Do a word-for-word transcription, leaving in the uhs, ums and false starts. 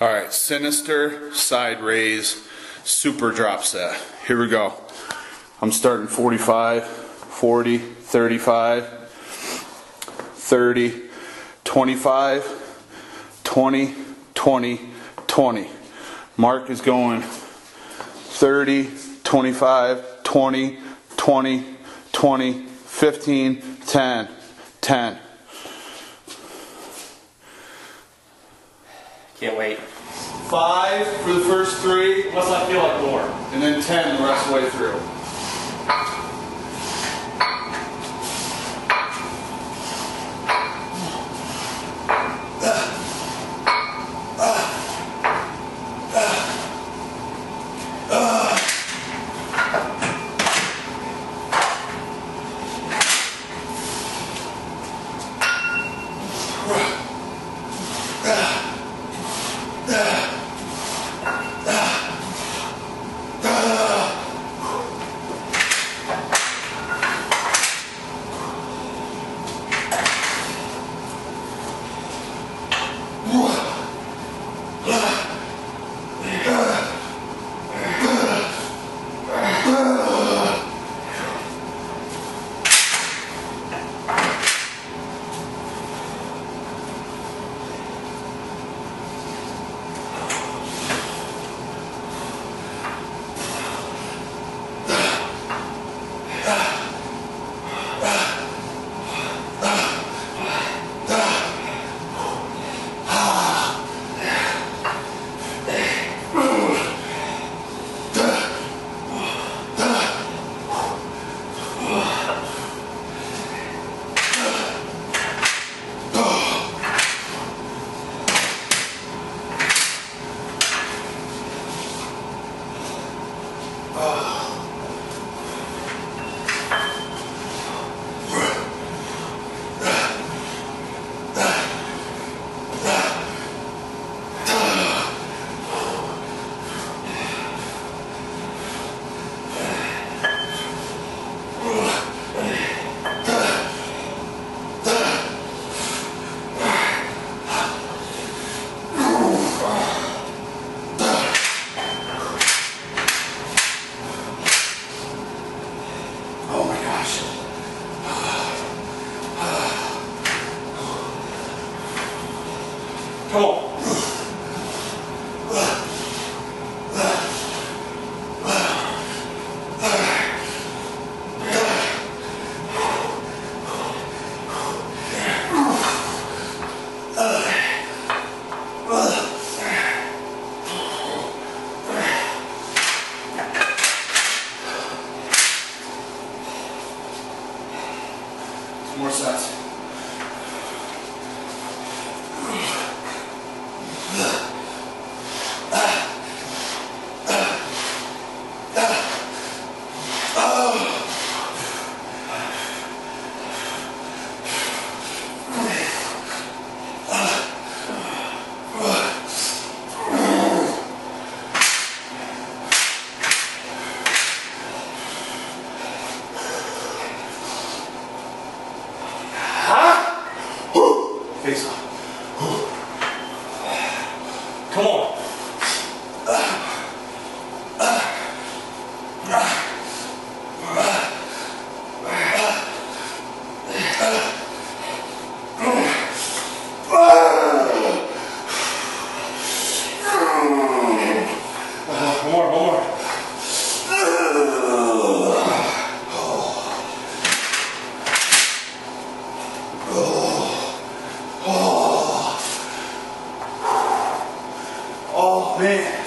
All right, Sinister, side raise, super drop set. Here we go. I'm starting forty-five, forty, thirty-five, thirty, twenty-five, twenty, twenty, twenty. Mark is going thirty, twenty-five, twenty, twenty, twenty, fifteen, ten, ten. Can't wait. Five for the first three. Unless I feel like more. And then ten the rest of the way through. Come on. Two more sets. Face off. Come on. One more, one more. Man.